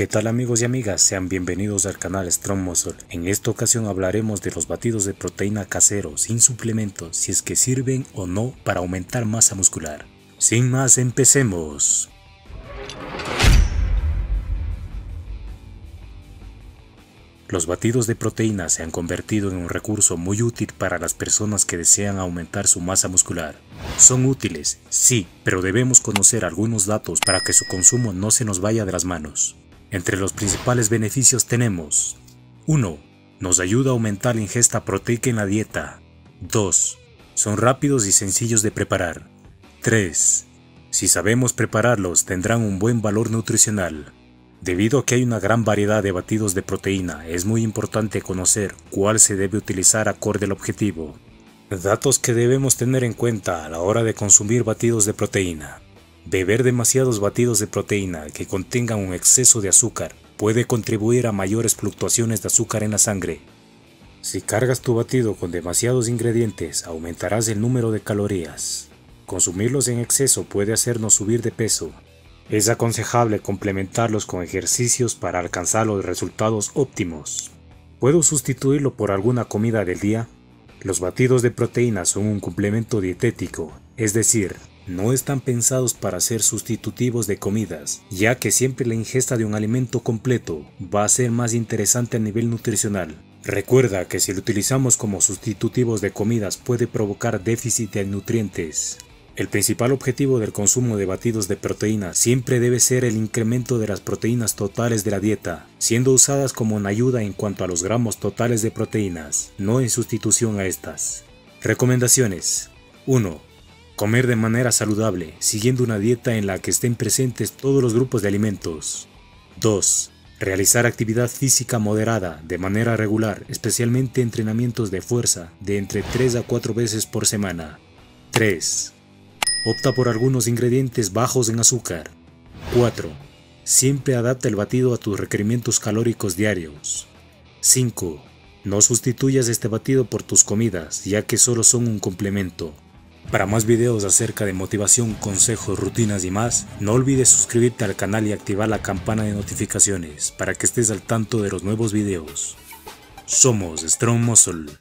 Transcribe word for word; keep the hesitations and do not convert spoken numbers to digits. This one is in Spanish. ¿Qué tal amigos y amigas? Sean bienvenidos al canal Strong Muscle. En esta ocasión hablaremos de los batidos de proteína caseros sin suplementos, si es que sirven o no para aumentar masa muscular. Sin más, empecemos. Los batidos de proteína se han convertido en un recurso muy útil para las personas que desean aumentar su masa muscular. Son útiles, sí, pero debemos conocer algunos datos para que su consumo no se nos vaya de las manos. Entre los principales beneficios tenemos: uno. Nos ayuda a aumentar la ingesta proteica en la dieta. dos. Son rápidos y sencillos de preparar. tres. Si sabemos prepararlos, tendrán un buen valor nutricional. Debido a que hay una gran variedad de batidos de proteína, es muy importante conocer cuál se debe utilizar acorde al objetivo. Datos que debemos tener en cuenta a la hora de consumir batidos de proteína. Beber demasiados batidos de proteína que contengan un exceso de azúcar puede contribuir a mayores fluctuaciones de azúcar en la sangre. Si cargas tu batido con demasiados ingredientes, aumentarás el número de calorías. Consumirlos en exceso puede hacernos subir de peso. Es aconsejable complementarlos con ejercicios para alcanzar los resultados óptimos. ¿Puedo sustituirlo por alguna comida del día? Los batidos de proteína son un complemento dietético, es decir, no están pensados para ser sustitutivos de comidas, ya que siempre la ingesta de un alimento completo va a ser más interesante a nivel nutricional. Recuerda que si lo utilizamos como sustitutivos de comidas puede provocar déficit de nutrientes. El principal objetivo del consumo de batidos de proteína siempre debe ser el incremento de las proteínas totales de la dieta, siendo usadas como una ayuda en cuanto a los gramos totales de proteínas, no en sustitución a estas. Recomendaciones. uno. Comer de manera saludable, siguiendo una dieta en la que estén presentes todos los grupos de alimentos. dos. Realizar actividad física moderada, de manera regular, especialmente entrenamientos de fuerza, de entre tres a cuatro veces por semana. tres. Opta por algunos ingredientes bajos en azúcar. cuatro. Siempre adapta el batido a tus requerimientos calóricos diarios. cinco. No sustituyas este batido por tus comidas, ya que solo son un complemento. Para más videos acerca de motivación, consejos, rutinas y más, no olvides suscribirte al canal y activar la campana de notificaciones para que estés al tanto de los nuevos videos. Somos Strong Muscle.